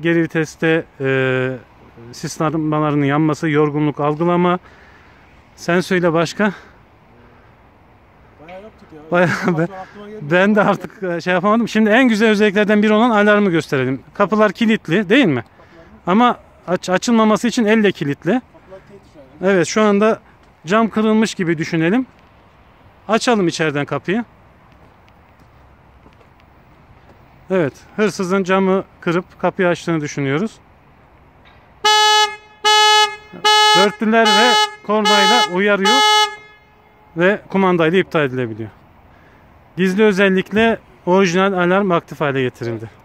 Geri viteste sis lambalarının yanması, yorgunluk algılama. Sen söyle başka. Bayağı yaptık ya. Ben de artık şey yapamadım. Şimdi en güzel özelliklerden biri olan alarmı gösterelim. Kapılar kilitli değil mi? Ama açılmaması için elle kilitli. Evet, şu anda cam kırılmış gibi düşünelim. Açalım içeriden kapıyı. Evet, hırsızın camı kırıp kapıyı açtığını düşünüyoruz. Dörtlüler ve kornayla uyarıyor ve kumandayla iptal edilebiliyor. Gizli özellikle orijinal alarm aktif hale getirildi.